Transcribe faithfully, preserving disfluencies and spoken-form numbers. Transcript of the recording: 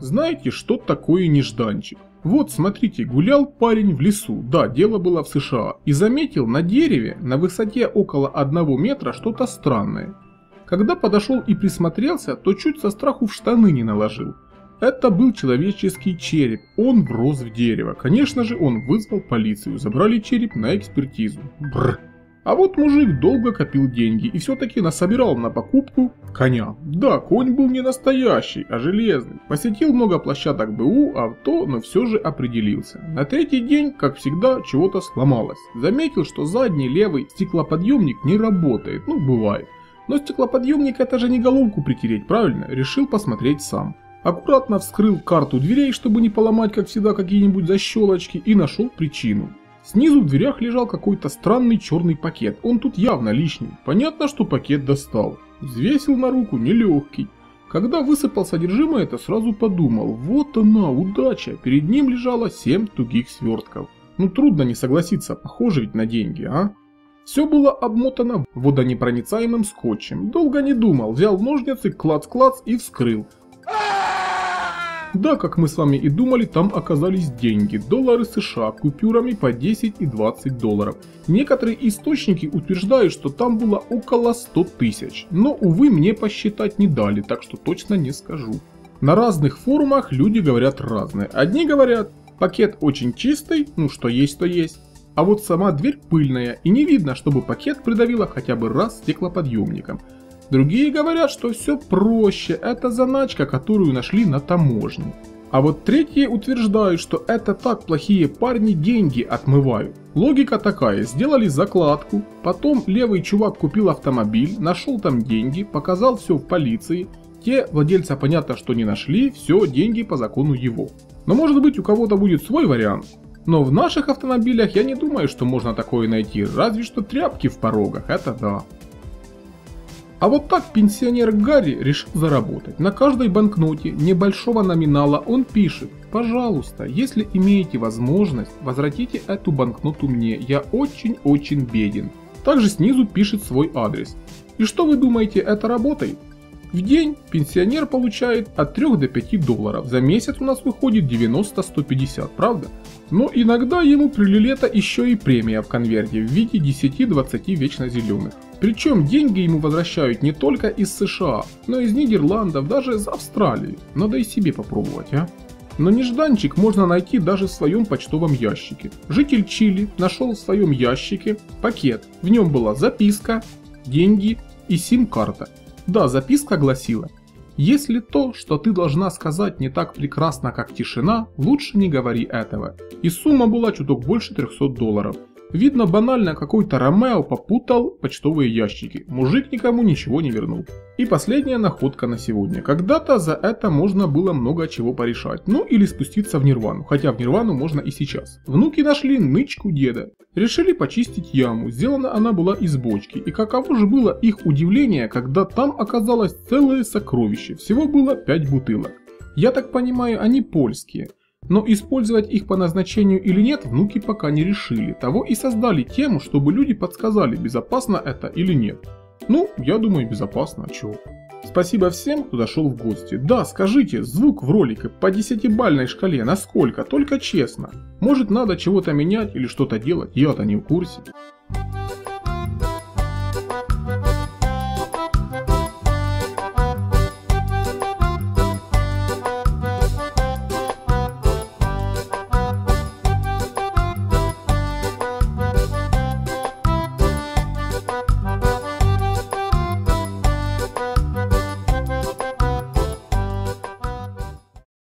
Знаете, что такое нежданчик? Вот, смотрите, гулял парень в лесу, да, дело было в США, и заметил на дереве на высоте около одного метра что-то странное. Когда подошел и присмотрелся, то чуть со страху в штаны не наложил. Это был человеческий череп, он врос в дерево. Конечно же, он вызвал полицию, забрали череп на экспертизу. Бррр. А вот мужик долго копил деньги и все-таки насобирал на покупку коня. Да, конь был не настоящий, а железный. Посетил много площадок БУ, авто, но все же определился. На третий день, как всегда, чего-то сломалось. Заметил, что задний левый стеклоподъемник не работает, ну бывает. Но стеклоподъемник это же не головку притереть, правильно? Решил посмотреть сам. Аккуратно вскрыл карту дверей, чтобы не поломать, как всегда, какие-нибудь защелочки, и нашел причину. Снизу в дверях лежал какой-то странный черный пакет, он тут явно лишний. Понятно, что пакет достал. Взвесил на руку, нелегкий. Когда высыпал содержимое, это сразу подумал, вот она, удача, перед ним лежало семь тугих свертков. Ну трудно не согласиться, похоже ведь на деньги, а? Все было обмотано водонепроницаемым скотчем. Долго не думал, взял ножницы, клац-клац и вскрыл. Да, как мы с вами и думали, там оказались деньги, доллары США, купюрами по десять и двадцать долларов. Некоторые источники утверждают, что там было около ста тысяч, но, увы, мне посчитать не дали, так что точно не скажу. На разных форумах люди говорят разное. Одни говорят, пакет очень чистый, ну что есть, то есть. А вот сама дверь пыльная, и не видно, чтобы пакет придавило хотя бы раз стеклоподъемником. Другие говорят, что все проще, это заначка, которую нашли на таможне. А вот третьи утверждают, что это так плохие парни деньги отмывают. Логика такая, сделали закладку, потом левый чувак купил автомобиль, нашел там деньги, показал все в полиции, те владельца понятно, что не нашли, все деньги по закону его. Но может быть у кого-то будет свой вариант. Но в наших автомобилях я не думаю, что можно такое найти, разве что тряпки в порогах, это да. А вот так пенсионер Гарри решил заработать. На каждой банкноте небольшого номинала он пишет: «Пожалуйста, если имеете возможность, возвратите эту банкноту мне, я очень-очень беден». Также снизу пишет свой адрес. И что вы думаете, это работает? В день пенсионер получает от трёх до пяти долларов, за месяц у нас выходит девяносто — сто пятьдесят, правда? Но иногда ему прилета еще и премия в конверте в виде десяти-двадцати вечно зеленых. Причем деньги ему возвращают не только из США, но и из Нидерландов, даже из Австралии. Надо и себе попробовать, а? Но нежданчик можно найти даже в своем почтовом ящике. Житель Чили нашел в своем ящике пакет, в нем была записка, деньги и сим-карта. Да, записка гласила: «Если то, что ты должна сказать, не так прекрасно, как тишина, лучше не говори этого». И сумма была чуток больше трёхсот долларов. Видно, банально какой-то Ромео попутал почтовые ящики, мужик никому ничего не вернул. И последняя находка на сегодня. Когда-то за это можно было много чего порешать, ну или спуститься в нирвану, хотя в нирвану можно и сейчас. Внуки нашли нычку деда, решили почистить яму, сделана она была из бочки, и каково же было их удивление, когда там оказалось целое сокровище, всего было пять бутылок. Я так понимаю, они польские. Но использовать их по назначению или нет, внуки пока не решили, того и создали тему, чтобы люди подсказали, безопасно это или нет. Ну, я думаю, безопасно, а чё. Спасибо всем, кто зашел в гости. Да, скажите, звук в ролике по десятибалльной шкале насколько, только честно. Может, надо чего-то менять или что-то делать, я-то не в курсе.